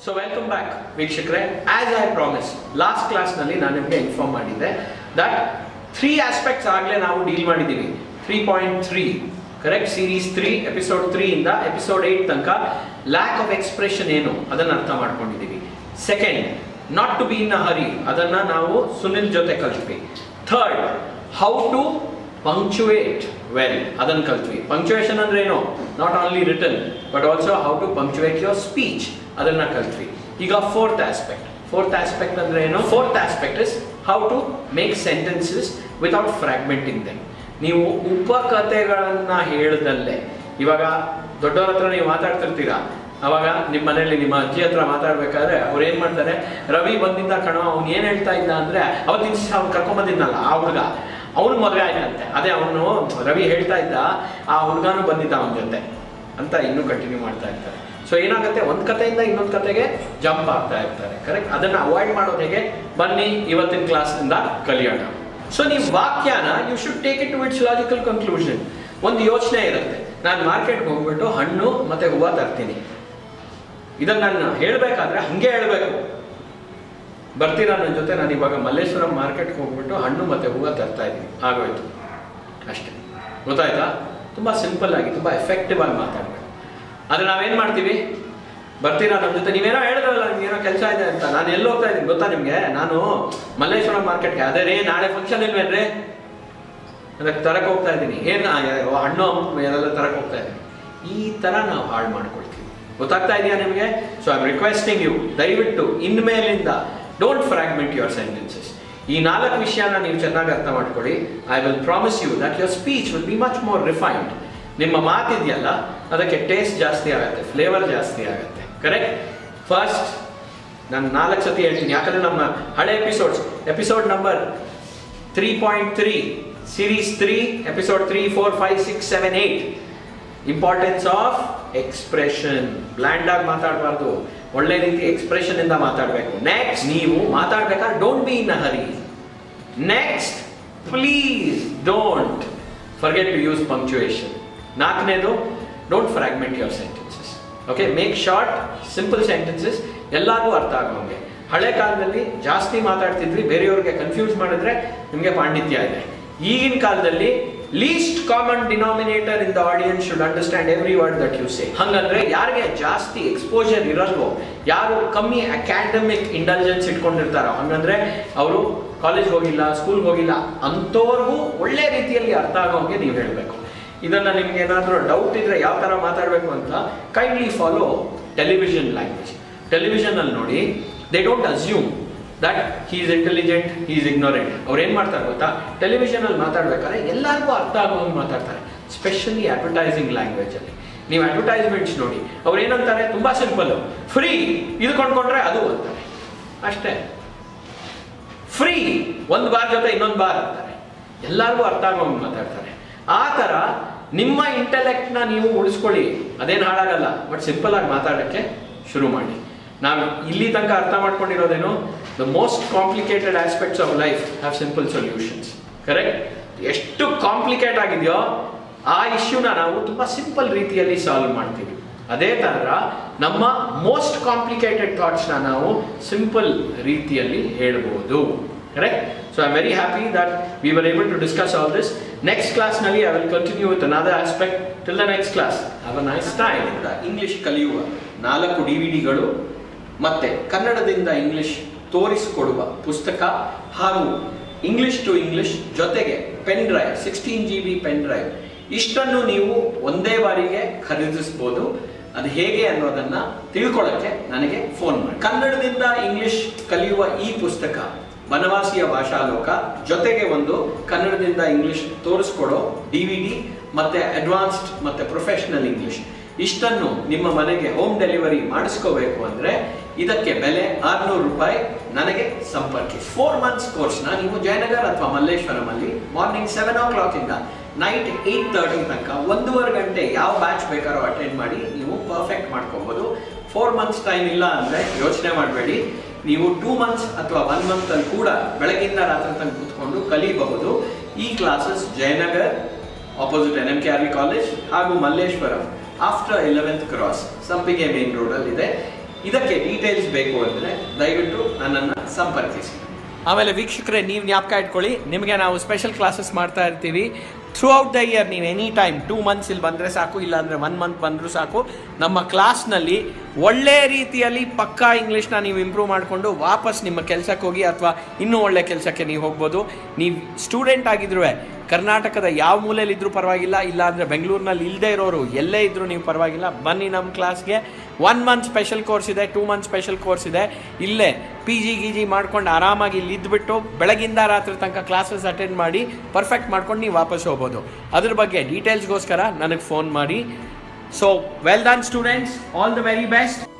So welcome back Veekshakre. As I promised, last class nalli nanu niಮಗೆ inform ಮಾಡಿದ್ದೆ that three aspects ಆಗಲೇ ನಾವು deal ಮಾಡಿದ್ದೀವಿ. 3.3 correct, series 3 episode 3 ಇಂದ episode 8 ತನಕ lack of expression ಏನು ಅದನ್ನ ಅರ್ಥ ಮಾಡ್ಕೊಂಡಿದ್ದೀವಿ. Second, not to be in a hurry ಅದನ್ನ ನಾವು ಸುನಿಲ್ ಜೊತೆ ಕಲಿತ್ವಿ. Third, how to punctuate well ಅದನ್ನ ಕಲಿತ್ವಿ. Punctuation ಅಂದ್ರೆ ಏನು, not only written but also how to punctuate your speech ಅದನ್ನ ಕಲಿತ್ವಿ. ಈಗ ಫೋರ್ತ್ ಆಸ್ಪೆಕ್ಟ್ ಅಂದ್ರೆ ಏನು, fourth aspect is how to make sentences without fragmenting them. ನೀವು ಉಪಕಥೆಗಳನ್ನ ಹೇಳ್ದಲ್ಲೇ, ಇವಾಗ ದೊಡ್ಡವ್ರ ಹತ್ರ ನೀವು ಮಾತಾಡ್ತಿರ್ತೀರಾ, ಅವಾಗ ನಿಮ್ಮ ಮನೆಯಲ್ಲಿ ನಿಮ್ಮ ಅಜ್ಜಿ ಹತ್ರ ಮಾತಾಡ್ಬೇಕಾದ್ರೆ ಅವ್ರು ಏನ್ ಮಾಡ್ತಾರೆ, ರವಿ ಬಂದಿದ್ದ ಕಣೋ, ಅವ್ನು ಏನ್ ಹೇಳ್ತಾ ಇದ್ದ ಅಂದ್ರೆ, ಅವತ್ತಿನ ಅವ್ನು ಕರ್ಕೊಂಬಂದಿದ್ನಲ್ಲ ಆ ಹುಡುಗ, ಅವ್ನು ಮದುವೆ ಆಯ್ತಂತೆ, ಅದೇ ಅವನು ರವಿ ಹೇಳ್ತಾ ಇದ್ದ, ಆ ಹುಡುಗನೂ ಬಂದಿದ್ದ ಅವನ ಜೊತೆ ಅಂತ ಇನ್ನೂ ಕಂಟಿನ್ಯೂ ಮಾಡ್ತಾ ಇರ್ತಾರೆ. ಸೊ ಏನಾಗುತ್ತೆ, ಒಂದು ಕಥೆಯಿಂದ ಇನ್ನೊಂದು ಕಥೆಗೆ ಜಂಪ್ ಆಗ್ತಾ ಇರ್ತಾರೆ. ಕರೆಕ್ಟ್, ಅದನ್ನ ಅವಾಯ್ಡ್ ಮಾಡೋದು ಹೇಗೆ, ಬನ್ನಿ ಇವತ್ತಿನ ಕ್ಲಾಸ್ನಿಂದ ಕಲಿಯೋಣ. ಸೊ ನೀವು ವಾಕ್ಯನ you should take it to its logical conclusion. ಒಂದು ಯೋಚನೆ ಇರುತ್ತೆ, ನಾನು ಮಾರ್ಕೆಟ್ಗೆ ಹೋಗ್ಬಿಟ್ಟು ಹಣ್ಣು ಮತ್ತೆ ಹೂವು ತರ್ತೀನಿ, ಇದನ್ನ ನಾನು ಹೇಳ್ಬೇಕಾದ್ರೆ ಹಂಗೆ ಹೇಳ್ಬೇಕು, ಬರ್ತೀರಾ ನನ್ನ ಜೊತೆ, ನಾನು ಇವಾಗ ಮಲ್ಲೇಶ್ವರಂ ಮಾರ್ಕೆಟ್ಗೆ ಹೋಗ್ಬಿಟ್ಟು ಹಣ್ಣು ಮತ್ತೆ ಹೂವು ತರ್ತಾ ಇದ್ದೀನಿ, ಆಗೋಯ್ತು ಅಷ್ಟೇ, ಗೊತ್ತಾಯ್ತಾ? ತುಂಬ ಸಿಂಪಲ್ ಆಗಿ ತುಂಬ ಎಫೆಕ್ಟಿವ್ ಆಗಿ ಮಾತಾಡ್ಬೇಕು. ಆದರೆ ನಾವೇನು ಮಾಡ್ತೀವಿ, ಬರ್ತೀರಾ ನಮ್ಮ ಜೊತೆ, ನೀವೇನೋ ಹೇಳಿದ್ರಲ್ಲ ನಿಮ್ಗೆ ಏನೋ ಕೆಲಸ ಇದೆ ಅಂತ, ನಾನು ಎಲ್ಲಿ ಹೋಗ್ತಾ ಇದ್ದೀನಿ ಗೊತ್ತಾ ನಿಮಗೆ, ನಾನು ಮಲ್ಲೇಶ್ವರಂ ಮಾರ್ಕೆಟ್ಗೆ, ಅದೇ ರೀ ನಾಳೆ ಫಂಕ್ಷನ್ ಇಲ್ವೇನ್ರಿ, ಅದಕ್ಕೆ ತರಕ್ಕೆ ಹೋಗ್ತಾ ಇದ್ದೀನಿ, ಏನು ಹಣ್ಣು ಎಲ್ಲ ತರಕ್ಕೆ ಹೋಗ್ತಾ ಇದ್ದೀನಿ. ಈ ಥರ ನಾವು ಹಾಳು ಮಾಡ್ಕೊಳ್ತೀವಿ, ಗೊತ್ತಾಗ್ತಾ ಇದೆಯಾ ನಿಮಗೆ? So I am requesting you, ದಯವಿಟ್ಟು ಇನ್ಮೇಲಿಂದ ಡೋಂಟ್ ಫ್ರಾಗ್ಮೆಂಟ್ ಯುವರ್ ಸೆಂಟೆನ್ಸಸ್. ಈ ನಾಲ್ಕು ವಿಷಯನ ನೀವು ಚೆನ್ನಾಗಿ ಅರ್ಥ ಮಾಡ್ಕೊಳ್ಳಿ. I will promise you that your speech will be much more refined. ನಿಮ್ಮ ಮಾತಿದೆಯಲ್ಲ ಅದಕ್ಕೆ ಟೇಸ್ಟ್ ಜಾಸ್ತಿ ಆಗುತ್ತೆ, ಫ್ಲೇವರ್ ಜಾಸ್ತಿ ಆಗುತ್ತೆ. ಕರೆಕ್ಟ್? ಫಸ್ಟ್ ನಾನು 4 ಸತಿ ಹೇಳ್ತೀನಿ, ಯಾಕಂದರೆ ನಮ್ಮ ಹಳೆ episode number 3.3 series 3 episode 3, 4, 5, 6, 7, 8 importance of expression. Bland ಆಗಿ ಮಾತಾಡಬಾರ್ದು, ಒಳ್ಳೆ ರೀತಿ ಎಕ್ಸ್ಪ್ರೆಷನ್ ಇಂದ ಮಾತಾಡಬೇಕು. ನೆಕ್ಸ್ಟ್, ನೀವು ಮಾತಾಡಬೇಕಾದ್ರೆ don't be in a hurry. Next, please don't forget to use punctuation. 4ನೇದು, don't fragment your sentences. Okay, make short simple sentences, ಎಲ್ಲರಿಗೂ ಅರ್ಥ ಆಗೋಂಗೆ. ಹಳೆ ಕಾಲದಲ್ಲಿ ಜಾಸ್ತಿ ಮಾತಾಡ್ತಿದ್ವಿ, ಬೇರೆಯವ್ರಿಗೆ ಕನ್ಫ್ಯೂಸ್ ಮಾಡಿದ್ರೆ ನಿಮಗೆ ಪಾಂಡಿತ್ಯ ಇದೆ. ಈಗಿನ ಕಾಲದಲ್ಲಿ least common denominator in the audience should understand every word that you say. ಹಂಗಂದ್ರೆ ಯಾರಿಗೆ ಜಾಸ್ತಿ ಎಕ್ಸ್ಪೋಜರ್ ಇರಲ್ವೋ, ಯಾರು ಕಮ್ಮಿ ಅಕಾಡೆಮಿಕ್ ಇಂಟೆಲಿಜೆನ್ಸ್ ಇಟ್ಕೊಂಡಿರ್ತಾರೋ, ಹಂಗಂದ್ರೆ ಅವರು ಕಾಲೇಜ್ ಹೋಗಿಲ್ಲ, ಸ್ಕೂಲ್ಗೆ ಹೋಗಿಲ್ಲ ಅಂಥವ್ರಿಗೂ ಒಳ್ಳೆ ರೀತಿಯಲ್ಲಿ ಅರ್ಥ ಆಗೋಂಗೆ ನೀವು ಹೇಳಬೇಕು. ಇದನ್ನು ನಿಮ್ಗೆ ಏನಾದರೂ ಡೌಟ್ ಇದ್ದರೆ ಯಾವ ಥರ ಮಾತಾಡಬೇಕು ಅಂತ ಕೈಂಡ್ಲಿ ಫಾಲೋ ಟೆಲಿವಿಷನ್ ಲ್ಯಾಂಗ್ವೇಜ್. ಟೆಲಿವಿಷನಲ್ಲಿ ನೋಡಿ, they don't assume that he is intelligent, he is ignorant. ಅವ್ರು ಏನು ಮಾಡ್ತಾರೆ ಗೊತ್ತಾ, ಟೆಲಿವಿಷನಲ್ಲಿ ಮಾತಾಡ್ಬೇಕಾದ್ರೆ ಎಲ್ಲರಿಗೂ ಅರ್ಥ ಆಗೋದು ಮಾತಾಡ್ತಾರೆ, ಸ್ಪೆಷಲಿ ಅಡ್ವರ್ಟೈಸಿಂಗ್ ಲ್ಯಾಂಗ್ವೇಜಲ್ಲಿ. ನೀವು ಅಡ್ವರ್ಟೈಸ್ಮೆಂಟ್ಸ್ ನೋಡಿ, ಅವ್ರು ಏನಂತಾರೆ, ತುಂಬ ಸಿಂಪಲ್ಲು, ಫ್ರೀ ಇದು ಕೊಂಡ್ಕೊಂಡ್ರೆ ಅದು ಅಂತಾರೆ ಅಷ್ಟೇ. ಫ್ರೀ ಒಂದು ಬಾರ್ ಜೊತೆ ಇನ್ನೊಂದು ಬಾರ್ ಅಂತಾರೆ, ಎಲ್ಲರಿಗೂ ಅರ್ಥ ಆಗೋದು ಮಾತಾಡ್ತಾರೆ. ಆ ಥರ ನಿಮ್ಮ ಇಂಟೆಲೆಕ್ಟ್ನ ನೀವು ಉಳಿಸ್ಕೊಳ್ಳಿ, ಅದೇನು ಹಾಳಾಗಲ್ಲ. ಬಟ್ ಸಿಂಪಲ್ ಆಗಿ ಮಾತಾಡೋಕ್ಕೆ ಶುರು ಮಾಡಿ. ನಾವು ಇಲ್ಲಿ ತನಕ ಅರ್ಥ ಮಾಡ್ಕೊಂಡಿರೋದೇನು, the most complicated aspects of life have simple solutions. Correct? ಎಷ್ಟು ಕಾಂಪ್ಲಿಕೇಟ್ ಆಗಿದೆಯೋ ಆ ಇಶ್ಯೂನ ನಾವು ತುಂಬ ಸಿಂಪಲ್ ರೀತಿಯಲ್ಲಿ ಸಾಲ್ವ್ ಮಾಡ್ತೀವಿ. ಅದೇ ಥರ ನಮ್ಮ ಮೋಸ್ಟ್ ಕಾಂಪ್ಲಿಕೇಟೆಡ್ ಥಾಟ್ಸ್ನ ನಾವು ಸಿಂಪಲ್ ರೀತಿಯಲ್ಲಿ ಹೇಳ್ಬೋದು. Correct? So I'm very happy that we were able to discuss all this. Next class nalli I will continue with another aspect. Till the next class, have a nice time. English kaliyuva 4 DVDgalu matte kannadadinda English torisikodva pustaka hagu English to English jotege pen drive, 16 GB pen drive ishtannu neevu onde barige kharidisbodu. ಅದು ಹೇಗೆ ಅನ್ನೋದನ್ನ ತಿಳ್ಕೊಳ್ಳೋಕೆ ನನಗೆ phone ಮಾಡಿ. ಕನ್ನಡದಿಂದ English ಕಲಿಯುವ ಈ ಪುಸ್ತಕ ಬನವಾಸಿಯ ಭಾಷಾಲೋಕ ಜೊತೆಗೆ ಒಂದು ಕನ್ನಡದಿಂದ ಇಂಗ್ಲಿಷ್ ತೋರಿಸ್ಕೊಡೋ DVD ಮತ್ತು ಅಡ್ವಾನ್ಸ್ಡ್ ಮತ್ತು ಪ್ರೊಫೆಷನಲ್ ಇಂಗ್ಲಿಷ್ ಇಷ್ಟನ್ನು ನಿಮ್ಮ ಮನೆಗೆ ಹೋಮ್ ಡೆಲಿವರಿ ಮಾಡಿಸ್ಕೋಬೇಕು ಅಂದರೆ ಇದಕ್ಕೆ ಬೆಲೆ ₹600. ನನಗೆ ಸಂಪರ್ಕಿಸಿ. 4 months ಕೋರ್ಸ್ನ ನೀವು ಜಯನಗರ ಅಥವಾ ಮಲ್ಲೇಶ್ವರಮಲ್ಲಿ ಮಾರ್ನಿಂಗ್ 7 o'clock ನೈಟ್ 8:30 ತನಕ 1.5 ಗಂಟೆ ಯಾವ ಬ್ಯಾಚ್ ಬೇಕಾದ್ರೂ ಅಟೆಂಡ್ ಮಾಡಿ ನೀವು ಪರ್ಫೆಕ್ಟ್ ಮಾಡ್ಕೊಬೋದು. 4 months ಟೈಮ್ ಇಲ್ಲ ಅಂದರೆ ಯೋಚನೆ ಮಾಡಬೇಡಿ, ನೀವು 2 months ಅಥವಾ 1 month ಅಲ್ಲಿ ಕೂಡ ಬೆಳಗಿಂದ ರಾತ್ರಿ ತನಕ ಕೂತ್ಕೊಂಡು ಕಲಿಯಬಹುದು. ಈ classes Jayanagar opposite NMKRV college ಹಾಗೂ Malleshwaram after 11th cross Sampige main ರೋಡಲ್ಲಿದೆ. ಇದಕ್ಕೆ ಡೀಟೇಲ್ಸ್ ಬೇಕು ಅಂದ್ರೆ ದಯವಿಟ್ಟು ನನ್ನನ್ನು ಸಂಪರ್ಕಿಸಿ. ಆಮೇಲೆ ವೀಕ್ಷಕರೇ, ನೀವು ಜ್ಞಾಪಕ ಇಟ್ಕೊಳ್ಳಿ, ನಿಮಗೆ ನಾವು ಸ್ಪೆಷಲ್ ಕ್ಲಾಸಸ್ ಮಾಡ್ತಾ ಇರ್ತೀವಿ ಥ್ರೂ ಔಟ್ ದ ಇಯರ್. ನೀವು ಎನಿ ಟೈಮ್ 2 months ಇಲ್ಲಿ ಬಂದರೆ ಸಾಕು, ಇಲ್ಲಾಂದರೆ 1 month ಬಂದರೂ ಸಾಕು. ನಮ್ಮ ಕ್ಲಾಸ್ನಲ್ಲಿ ಒಳ್ಳೆ ರೀತಿಯಲ್ಲಿ ಪಕ್ಕಾ ಇಂಗ್ಲೀಷ್ನ ನೀವು ಇಂಪ್ರೂವ್ ಮಾಡಿಕೊಂಡು ವಾಪಸ್ ನಿಮ್ಮ ಕೆಲಸಕ್ಕೆ ಹೋಗಿ ಅಥವಾ ಇನ್ನೂ ಒಳ್ಳೆ ಕೆಲಸಕ್ಕೆ ನೀವು ಹೋಗ್ಬೋದು. ನೀವು ಸ್ಟೂಡೆಂಟ್ ಆಗಿದ್ರೂ ಕರ್ನಾಟಕದ ಯಾವ ಮೂಲೆಯಲ್ಲಿದ್ದರೂ ಪರವಾಗಿಲ್ಲ, ಇಲ್ಲಾಂದರೆ ಬೆಂಗಳೂರಿನಲ್ಲಿ ಇಲ್ಲದೆ ಇರೋರು ಎಲ್ಲೇ ಇದ್ದರೂ ನೀವು ಪರವಾಗಿಲ್ಲ, ಬನ್ನಿ ನಮ್ಮ ಕ್ಲಾಸ್ಗೆ. 1 month ಸ್ಪೆಷಲ್ ಕೋರ್ಸ್ ಇದೆ, 2 month ಸ್ಪೆಷಲ್ ಕೋರ್ಸ್ ಇದೆ. ಇಲ್ಲೇ PG ಗಿಜಿ ಮಾಡ್ಕೊಂಡು ಆರಾಮಾಗಿ ಇಲ್ಲಿ ಇದ್ದುಬಿಟ್ಟು ಬೆಳಗಿಂದ ರಾತ್ರಿ ತನಕ ಕ್ಲಾಸಸ್ ಅಟೆಂಡ್ ಮಾಡಿ ಪರ್ಫೆಕ್ಟ್ ಮಾಡ್ಕೊಂಡು ನೀವು ವಾಪಸ್ ಹೋಗ್ಬೋದು. ಅದ್ರ ಬಗ್ಗೆ ಡೀಟೇಲ್ಸ್ಗೋಸ್ಕರ ನನಗೆ ಫೋನ್ ಮಾಡಿ. So well done students, all the very best.